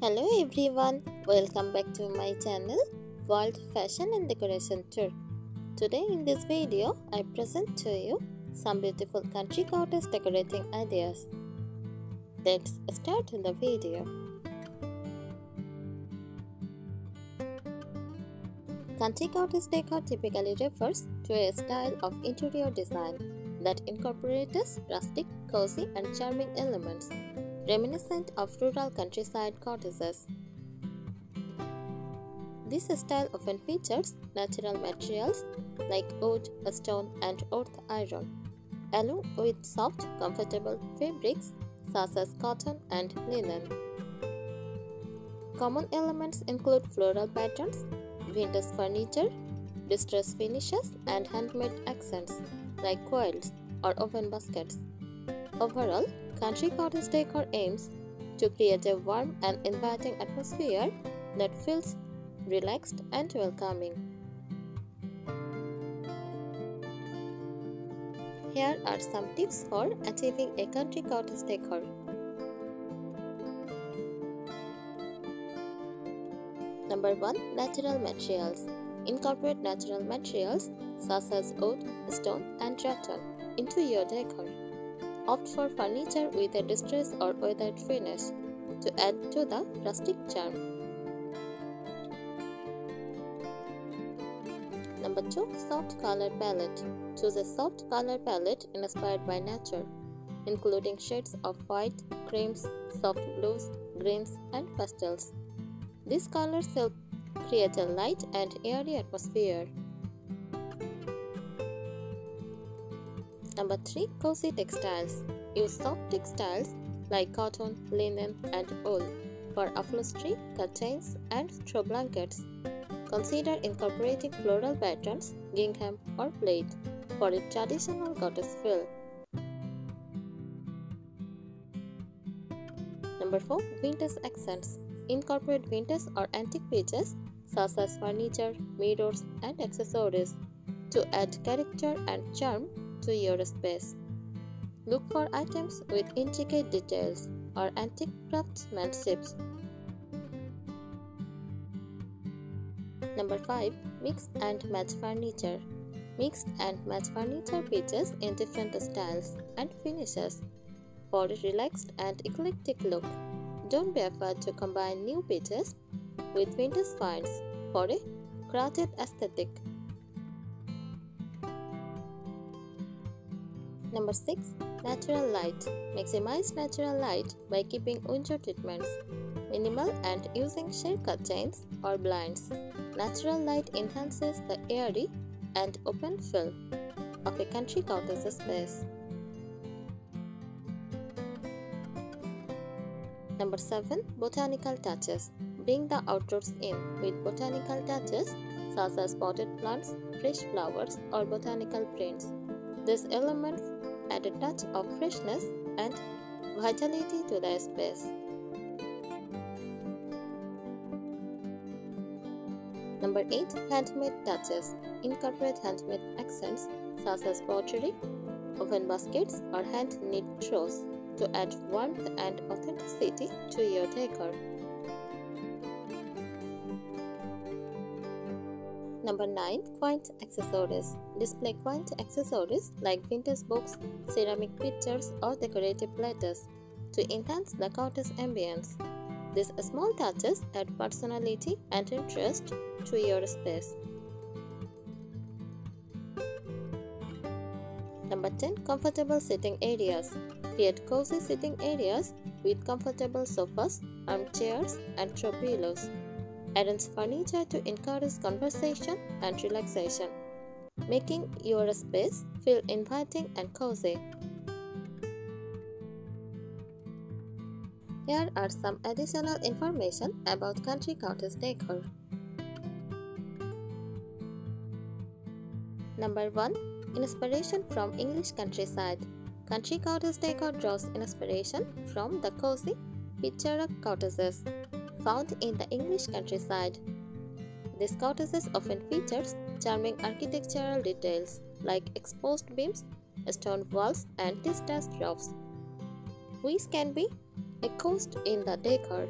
Hello everyone, welcome back to my channel World Fashion and Decoration Tour. Today in this video I present to you some beautiful country cottage decorating ideas. Let's start the video. Country cottage decor typically refers to a style of interior design that incorporates rustic, cozy and charming elements reminiscent of rural countryside cottages. This style often features natural materials like wood, stone and earth iron, along with soft, comfortable fabrics such as cotton and linen. Common elements include floral patterns, vintage furniture, distressed finishes and handmade accents like quilts or oven baskets. Overall, country cottage decor aims to create a warm and inviting atmosphere that feels relaxed and welcoming. Here are some tips for achieving a country cottage decor. Number 1. Natural materials. Incorporate natural materials such as wood, stone and rattan into your decor. Opt for furniture with a distressed or weathered finish to add to the rustic charm. Number 2. Soft color palette. Choose a soft color palette inspired by nature, including shades of white, creams, soft blues, greens, and pastels. These colors help create a light and airy atmosphere. Number 3. Cozy textiles. Use soft textiles like cotton, linen, and wool for upholstery, curtains, and throw blankets. Consider incorporating floral patterns, gingham, or plaid for a traditional cottage feel. Number 4. Vintage accents. Incorporate vintage or antique pieces such as furniture, mirrors, and accessories to add character and charm to your space. Look for items with intricate details or antique craftsmanship. Number 5. Mix and match furniture. Mix and match furniture pieces in different styles and finishes for a relaxed and eclectic look. Don't be afraid to combine new pieces with vintage finds for a crafted aesthetic. Number 6. Natural light. Maximize natural light by keeping window treatments minimal and using shade curtains or blinds. Natural light enhances the airy and open feel of a country cottage space. Number 7. Botanical touches. Bring the outdoors in with botanical touches such as potted plants, fresh flowers, or botanical prints. These elements add a touch of freshness and vitality to the space. Number 8. Handmade touches. Incorporate handmade accents such as pottery, oven baskets, or hand-knit throws to add warmth and authenticity to your decor. Number 9. Quaint accessories. Display quaint accessories like vintage books, ceramic pictures, or decorative platters to enhance the cottage ambience. These small touches add personality and interest to your space. Number 10. Comfortable sitting areas. Create cozy sitting areas with comfortable sofas, armchairs, and throw pillows. Arrange furniture to encourage conversation and relaxation, making your space feel inviting and cozy. Here are some additional information about country cottage decor. Number 1. Inspiration from English countryside. Country cottage decor draws inspiration from the cozy, picturesque cottages found in the English countryside. These cottages often feature charming architectural details like exposed beams, stone walls, and distressed roofs, which can be a cost in the decor.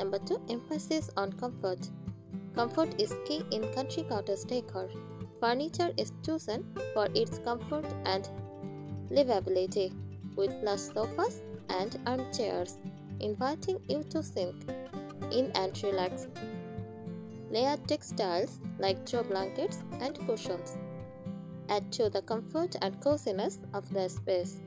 Number 2. Emphasis on comfort. Comfort is key in country cottage decor. Furniture is chosen for its comfort and livability, with plush sofas and armchairs, inviting you to sink in and relax. Layered textiles like throw blankets and cushions add to the comfort and coziness of the space.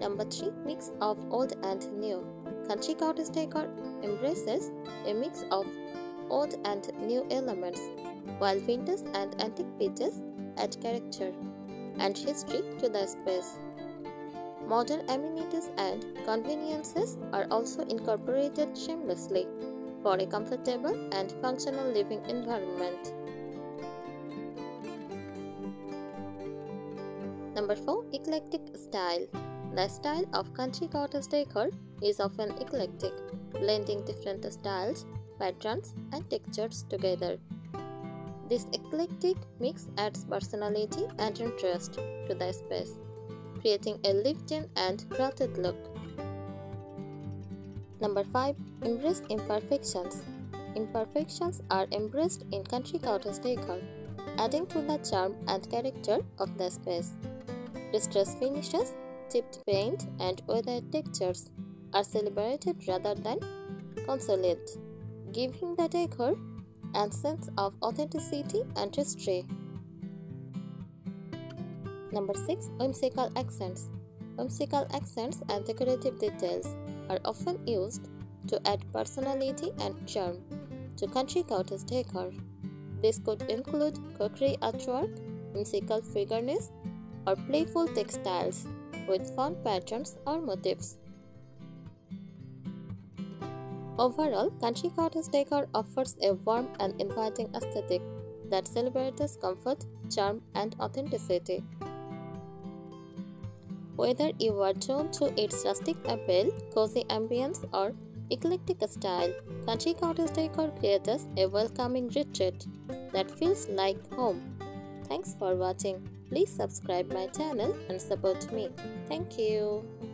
Number 3. Mix of old and new. Country cottage decor embraces a mix of old and new elements, while vintage and antique pieces add character and history to the space. Modern amenities and conveniences are also incorporated seamlessly for a comfortable and functional living environment. Number 4. Eclectic style. The style of country cottage decor is often eclectic, blending different styles, patterns, and textures together. This eclectic mix adds personality and interest to the space, creating a lived-in and crafted look. Number 5. Embrace imperfections. Imperfections are embraced in country cottage decor, adding to the charm and character of the space. Distressed finishes, chipped paint, and weathered textures are celebrated rather than consoled, giving the decor a sense of authenticity and history. Number 6. Whimsical accents. Whimsical accents and decorative details are often used to add personality and charm to country cottage decor. This could include crockery artwork, whimsical figurines, or playful textiles with fun patterns or motifs. Overall, country cottage decor offers a warm and inviting aesthetic that celebrates comfort, charm, and authenticity. Whether you are drawn to its rustic appeal, cozy ambience, or eclectic style, country cottage decor creates a welcoming retreat that feels like home. Thanks for watching. Please subscribe my channel and support me. Thank you.